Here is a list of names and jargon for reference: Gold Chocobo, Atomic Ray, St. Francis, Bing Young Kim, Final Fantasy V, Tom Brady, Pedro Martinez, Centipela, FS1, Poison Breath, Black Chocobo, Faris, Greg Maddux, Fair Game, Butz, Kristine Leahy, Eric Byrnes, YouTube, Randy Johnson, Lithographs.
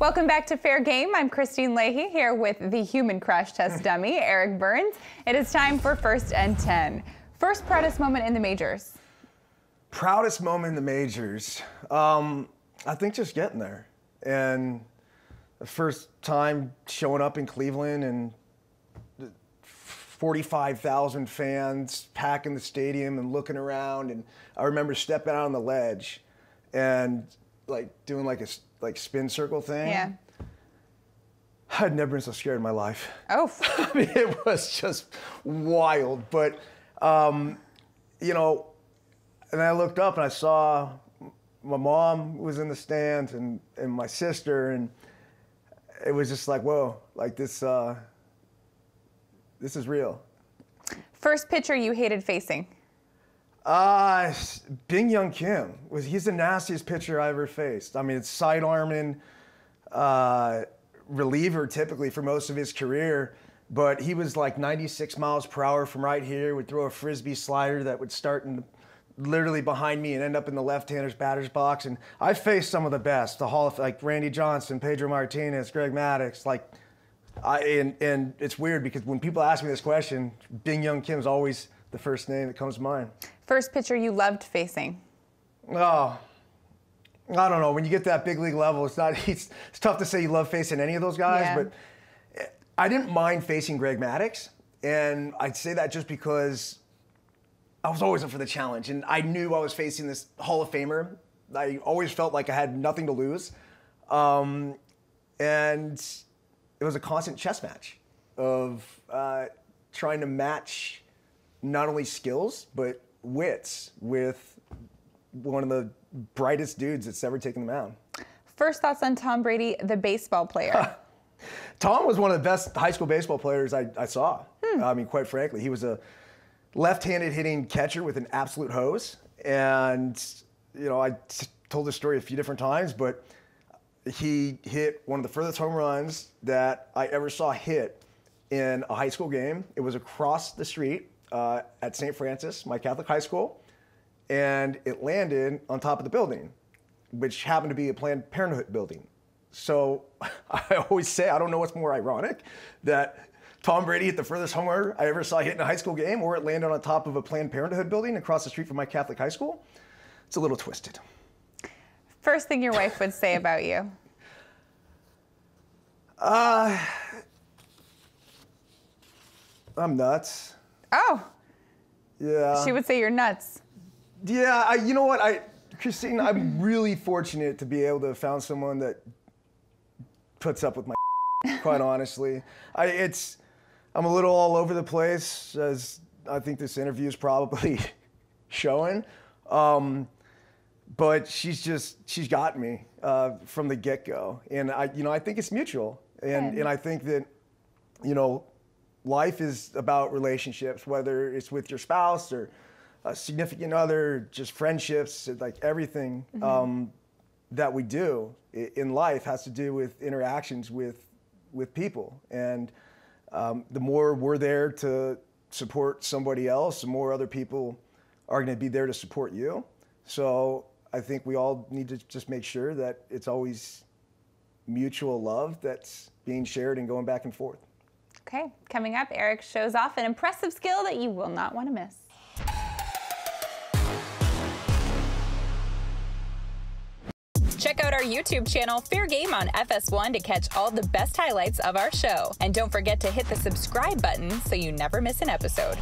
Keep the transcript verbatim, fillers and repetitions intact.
Welcome back to Fair Game. I'm Kristine Leahy here with the human crash test dummy, Eric Byrnes. It is time for First and Ten. First proudest moment in the majors. Proudest moment in the majors. Um, I think just getting there. And the first time showing up in Cleveland and forty-five thousand fans packing the stadium and looking around. And I remember stepping out on the ledge and like doing like a like spin circle thing. Yeah. I'd never been so scared in my life. Oh. I mean, it was just wild. But, um, you know, and I looked up and I saw my mom was in the stands and, and my sister. And it was just like, whoa, like this, uh, this is real. First pitcher you hated facing? Uh, Bing Young Kim. Was, he's the nastiest pitcher I ever faced. I mean, it's sidearming uh, reliever typically for most of his career, but he was like ninety-six miles per hour from right here, would throw a frisbee slider that would start in literally behind me and end up in the left-hander's batter's box. And I faced some of the best, the Hall of, like Randy Johnson, Pedro Martinez, Greg Maddux, like, I, and, and it's weird because when people ask me this question, Bing Young Kim's always the first name that comes to mind. First pitcher you loved facing? Oh, I don't know. When you get to that big league level, it's not. It's, it's tough to say you love facing any of those guys, yeah. But I didn't mind facing Greg Maddux, and I'd say that just because I was always up for the challenge, and I knew I was facing this Hall of Famer. I always felt like I had nothing to lose, um, and it was a constant chess match of uh, trying to match not only skills, but wits with one of the brightest dudes that's ever taken the mound. First thoughts on Tom Brady, the baseball player. Tom was one of the best high school baseball players I, I saw. Hmm. I mean, quite frankly, he was a left-handed hitting catcher with an absolute hose. And, you know, I told this story a few different times, but he hit one of the furthest home runs that I ever saw hit in a high school game. It was across the street Uh, at Saint Francis, my Catholic high school, and it landed on top of the building, which happened to be a Planned Parenthood building. So I always say, I don't know what's more ironic, that Tom Brady hit the furthest home run I ever saw hit in a high school game, or it landed on top of a Planned Parenthood building across the street from my Catholic high school. It's a little twisted. First thing your wife would say about you? Uh, I'm nuts. Oh, yeah. She would say you're nuts. Yeah, I, you know what, I, Kristine, I'm really fortunate to be able to have found someone that puts up with my quite honestly. I, it's, I'm a little all over the place, as I think this interview is probably showing. Um, but she's just, she's got me uh, from the get-go. And I, you know, I think it's mutual. And, and I think that, you know, life is about relationships, whether it's with your spouse or a significant other, just friendships, like everything mm-hmm. um, that we do in life has to do with interactions with, with people. And um, the more we're there to support somebody else, the more other people are going to be there to support you. So I think we all need to just make sure that it's always mutual love that's being shared and going back and forth. Okay, coming up, Eric shows off an impressive skill that you will not want to miss. Check out our YouTube channel, Fair Game on F S one, to catch all the best highlights of our show. And don't forget to hit the subscribe button so you never miss an episode.